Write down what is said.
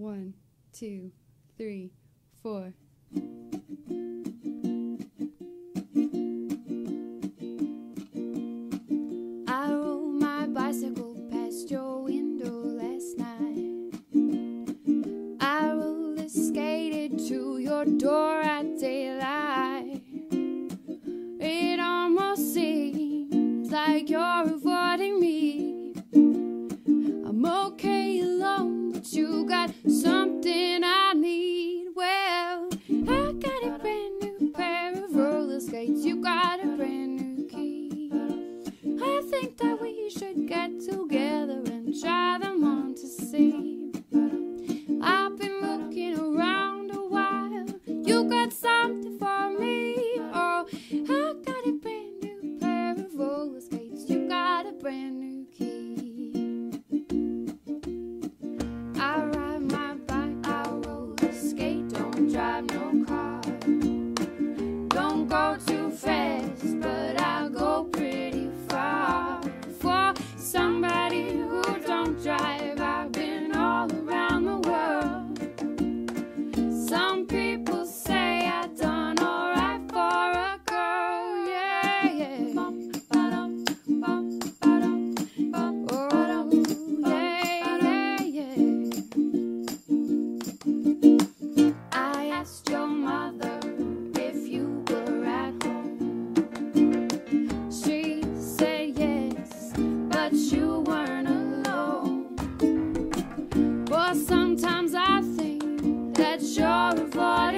1, 2, 3, 4. I rode my bicycle past your window last night. I roller skated to your door at daylight. It almost seems like you're avoiding me. I'm okay alone, but you got something I need. Well, I got a brand new pair of roller skates, you got a brand new key. I think that we should get together and try them on to see. I've been looking around a while, you got something for me. Oh, I got a brand new pair of roller skates, you got a brand new key. I ride my bike, I roller skate, don't drive no car. Don't go too fast, but I go pretty far. For somebody who don't drive, I've been all around the world. Some people say I've done alright for a girl, yeah. I asked your mother if you were at home. She said yes, but you weren't alone. Well, sometimes I think that you're a voice.